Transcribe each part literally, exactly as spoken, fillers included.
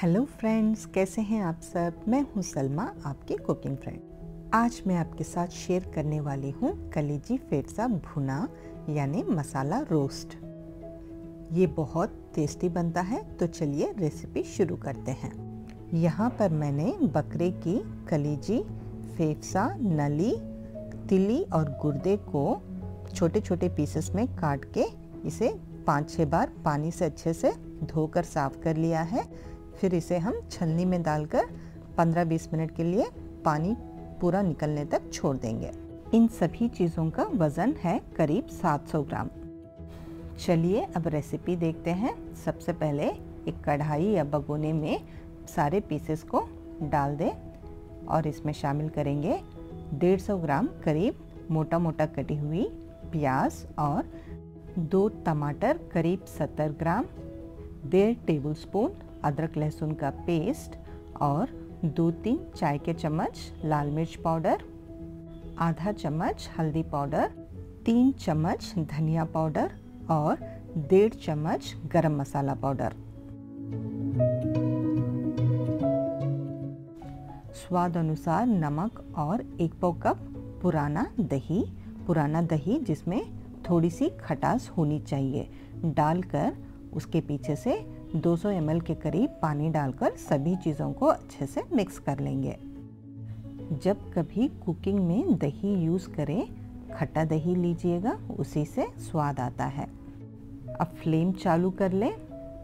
Hello friends, कैसे हैं आप सब। मैं हूं सलमा, आपकी कुकिंग फ्रेंड। आज मैं आपके साथ शेयर करने वाली हूं कलेजी फेफसा भुना यानी मसाला रोस्ट। ये बहुत टेस्टी बनता है, तो चलिए रेसिपी शुरू करते हैं। यहाँ पर मैंने बकरे की कलेजी, फेफसा, नली, तिली और गुर्दे को छोटे छोटे पीसेस में काट के इसे पाँच छः बार पानी से अच्छे से धोकर साफ कर लिया है। फिर इसे हम छलनी में डालकर पंद्रह बीस मिनट के लिए पानी पूरा निकलने तक छोड़ देंगे। इन सभी चीज़ों का वज़न है करीब सात सौ ग्राम। चलिए अब रेसिपी देखते हैं। सबसे पहले एक कढ़ाई या भगोने में सारे पीसेस को डाल दें और इसमें शामिल करेंगे डेढ़ सौ ग्राम करीब मोटा मोटा कटी हुई प्याज और दो टमाटर करीब सत्तर ग्राम, डेढ़ टेबल स्पून अदरक लहसुन का पेस्ट और दो तीन चाय के चम्मच लाल मिर्च पाउडर, आधा चम्मच हल्दी पाउडर, तीन चम्मच धनिया पाउडर और डेढ़ चम्मच गरम मसाला पाउडर। स्वाद अनुसार नमक और एक पाव कप पुराना दही, पुराना दही जिसमें थोड़ी सी खटास होनी चाहिए, डालकर उसके पीछे से दो सौ एम एल के करीब पानी डालकर सभी चीज़ों को अच्छे से मिक्स कर लेंगे। जब कभी कुकिंग में दही यूज़ करें, खट्टा दही लीजिएगा, उसी से स्वाद आता है। अब फ्लेम चालू कर लें।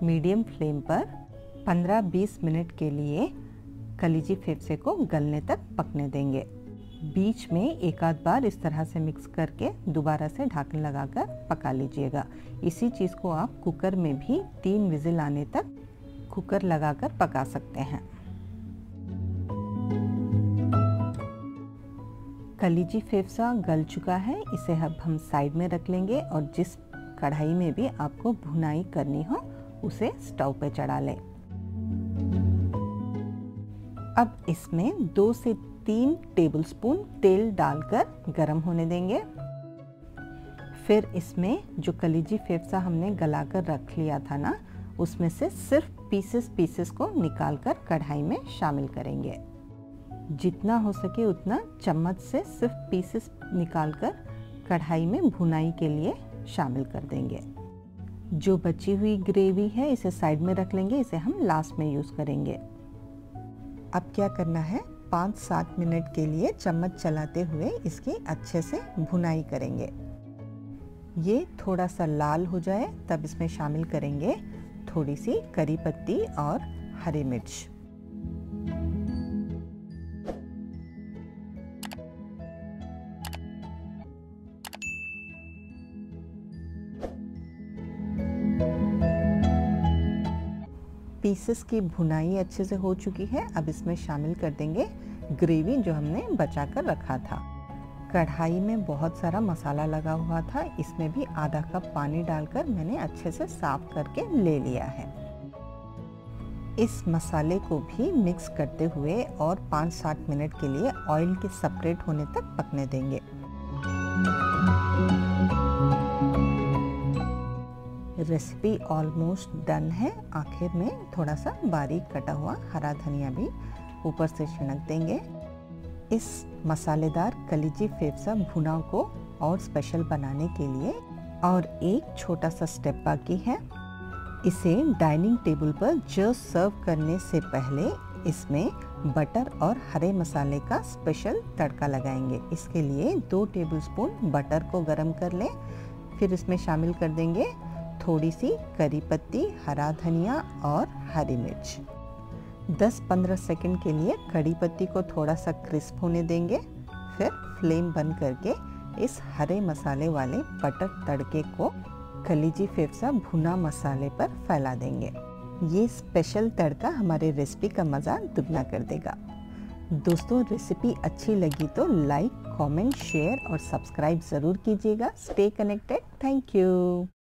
मीडियम फ्लेम पर पंद्रह बीस मिनट के लिए कलेजी फेफसे को गलने तक पकने देंगे। बीच में एक आध बार इस तरह से मिक्स करके दोबारा से ढक्कन लगाकर पका लीजिएगा। इसी चीज़ को आप कुकर में भी तीन विजिल आने तक कुकर लगाकर पका सकते हैं। कलेजी फेफसा गल चुका है, इसे अब हम साइड में रख लेंगे और जिस कढ़ाई में भी आपको भुनाई करनी हो उसे स्टोव पे चढ़ा लें। अब इसमें दो से तीन टेबलस्पून तेल डालकर गरम होने देंगे। फिर इसमें जो कलेजी फेफसा हमने गला कर रख लिया था ना, उसमें से सिर्फ पीसेस पीसेस को निकालकर कढ़ाई में शामिल करेंगे। जितना हो सके उतना चम्मच से सिर्फ पीसेस निकालकर कढ़ाई में भुनाई के लिए शामिल कर देंगे। जो बची हुई ग्रेवी है इसे साइड में रख लेंगे, इसे हम लास्ट में यूज़ करेंगे। अब क्या करना है, पाँच सात मिनट के लिए चम्मच चलाते हुए इसकी अच्छे से भुनाई करेंगे। ये थोड़ा सा लाल हो जाए तब इसमें शामिल करेंगे थोड़ी सी करी पत्ती और हरी मिर्च। पीसेस की भुनाई अच्छे से हो चुकी है। अब इसमें शामिल कर देंगे ग्रेवी जो हमने बचा कर रखा था। कढ़ाई में बहुत सारा मसाला लगा हुआ था, इसमें भी आधा कप पानी डालकर मैंने अच्छे से साफ करके ले लिया है। इस मसाले को भी मिक्स करते हुए और पाँच सात मिनट के लिए ऑयल के सेपरेट होने तक पकने देंगे। रेसिपी ऑलमोस्ट डन है। आखिर में थोड़ा सा बारीक कटा हुआ हरा धनिया भी ऊपर से छिड़क देंगे। इस मसालेदार कलेजी फेफसा भुना को और स्पेशल बनाने के लिए और एक छोटा सा स्टेप बाकी है। इसे डाइनिंग टेबल पर जस्ट सर्व करने से पहले इसमें बटर और हरे मसाले का स्पेशल तड़का लगाएंगे। इसके लिए दो टेबलस्पून बटर को गर्म कर लें। फिर इसमें शामिल कर देंगे थोड़ी सी करी पत्ती, हरा धनिया और हरी मिर्च। दस पंद्रह सेकंड के लिए करी पत्ती को थोड़ा सा क्रिस्प होने देंगे। फिर फ्लेम बंद करके इस हरे मसाले वाले बटर तड़के को कलेजी फेफसा भुना मसाले पर फैला देंगे। ये स्पेशल तड़का हमारे रेसिपी का मज़ा दुगना कर देगा। दोस्तों, रेसिपी अच्छी लगी तो लाइक, कमेंट, शेयर और सब्सक्राइब ज़रूर कीजिएगा। Stay connected. Thank you.